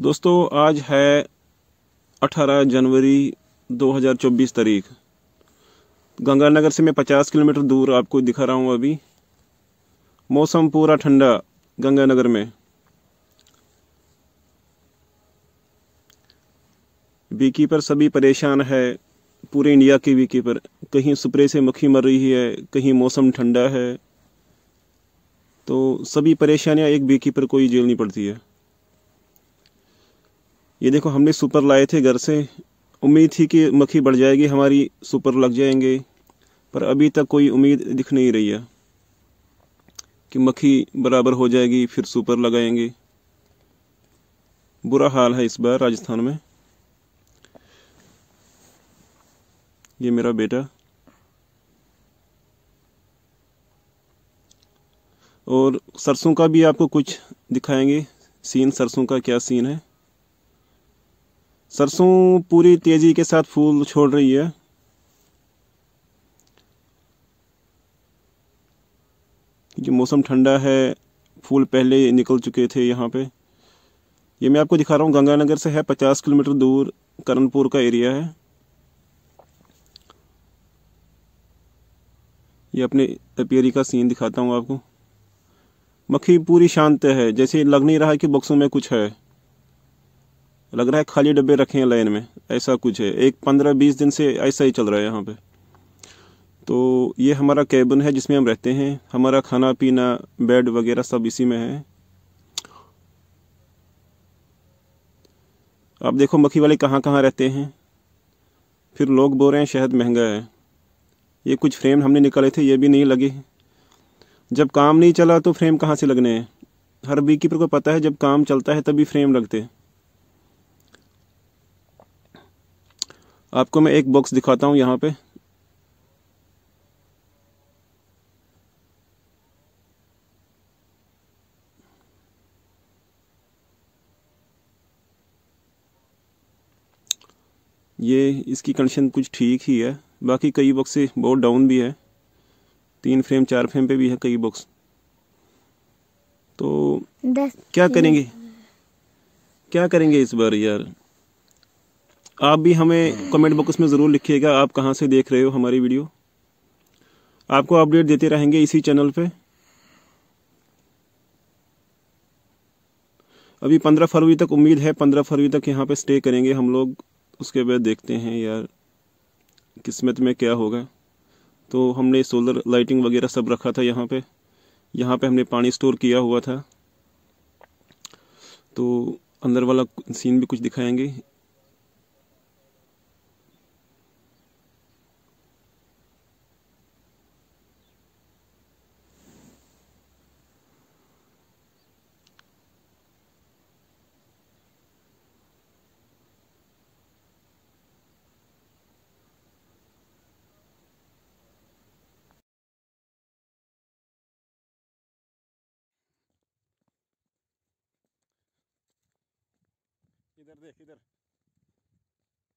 दोस्तों आज है 18 जनवरी 2024 तारीख। गंगानगर से मैं 50 किलोमीटर दूर आपको दिखा रहा हूँ। अभी मौसम पूरा ठंडा गंगानगर में। बीकीपर सभी परेशान है, पूरे इंडिया की बीकीपर। कहीं स्प्रे से मक्खी मर रही है, कहीं मौसम ठंडा है, तो सभी परेशानियाँ एक बीकीपर को ही झेलनी पड़ती है। ये देखो, हमने सुपर लाए थे घर से, उम्मीद थी कि मक्खी बढ़ जाएगी हमारी, सुपर लग जाएंगे, पर अभी तक कोई उम्मीद दिख नहीं रही है कि मक्खी बराबर हो जाएगी फिर सुपर लगाएंगे। बुरा हाल है इस बार राजस्थान में। ये मेरा बेटा और सरसों का भी आपको कुछ दिखाएंगे सीन, सरसों का क्या सीन है। सरसों पूरी तेजी के साथ फूल छोड़ रही है। जो मौसम ठंडा है, फूल पहले निकल चुके थे यहाँ पे। ये मैं आपको दिखा रहा हूँ, गंगानगर से है 50 किलोमीटर दूर, करणपुर का एरिया है। ये अपने एपियरी का सीन दिखाता हूँ आपको। मक्खी पूरी शांत है, जैसे लग नहीं रहा कि बक्सों में कुछ है, लग रहा है खाली डब्बे रखे हैं लाइन में, ऐसा कुछ है। एक 15-20 दिन से ऐसा ही चल रहा है यहाँ पे। तो ये हमारा कैबिन है जिसमें हम रहते हैं, हमारा खाना पीना बेड वगैरह सब इसी में है। आप देखो मक्खी वाले कहाँ कहाँ रहते हैं। फिर लोग बोल रहे हैं शहद महंगा है। ये कुछ फ्रेम हमने निकाले थे, ये भी नहीं लगे। जब काम नहीं चला तो फ्रेम कहाँ से लगने हैं। हर बीकीपर को पता है जब काम चलता है तभी फ्रेम लगते हैं। आपको मैं एक बॉक्स दिखाता हूँ यहाँ पे। ये इसकी कंडीशन कुछ ठीक ही है, बाकी कई बॉक्स से बहुत डाउन भी है। 3 फ्रेम 4 फ्रेम पे भी है कई बॉक्स। तो क्या करेंगे इस बार यार। आप भी हमें कमेंट बॉक्स में ज़रूर लिखिएगा आप कहाँ से देख रहे हो हमारी वीडियो। आपको अपडेट देते रहेंगे इसी चैनल पे। अभी 15 फरवरी तक उम्मीद है, 15 फरवरी तक यहाँ पे स्टे करेंगे हम लोग। उसके बाद देखते हैं यार किस्मत में क्या होगा। तो हमने सोलर लाइटिंग वगैरह सब रखा था यहाँ पे। यहाँ पे हमने पानी स्टोर किया हुआ था। तो अंदर वाला सीन भी कुछ दिखाएंगे। इधर देख,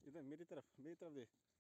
इधर मेरी तरफ देख।